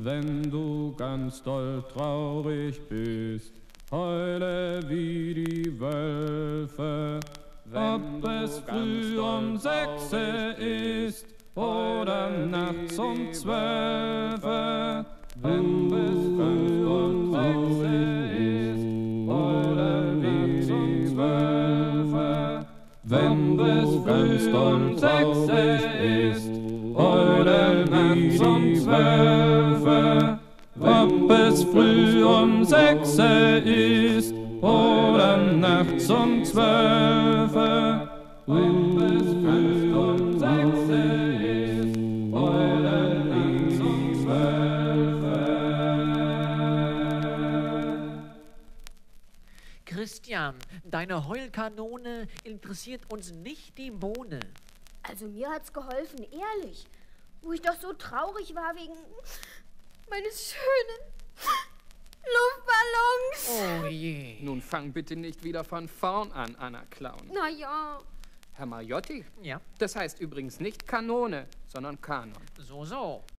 Wenn du ganz doll traurig bist, heule wie die Wölfe. Ob es früh um 6 ist oder nachts um 12. Wenn es früh um 6 ist oder nachts um 12. Wenn du ganz doll traurig bist, heule nachts um 12. Ob es früh um 6 ist oder nachts um 12. Ob es früh um 6 ist oder nachts um 12. Christian, deine Heulkanone interessiert uns nicht die Bohne. Also mir hat's geholfen, ehrlich. Wo ich doch so traurig war wegen meines schönen Luftballons. Oh je. Nun fang bitte nicht wieder von vorn an, Anna Clown. Na ja. Herr Marjotti? Ja? Das heißt übrigens nicht Kanone, sondern Kanon. So, so.